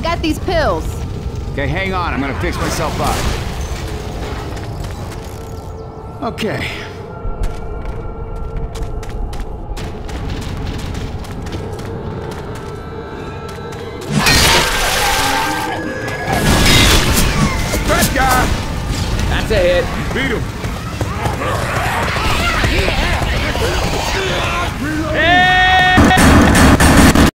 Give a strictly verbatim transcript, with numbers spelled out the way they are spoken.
I got these pills. Okay, hang on. I'm gonna fix myself up. Okay. That's a hit. Beat him. Hey!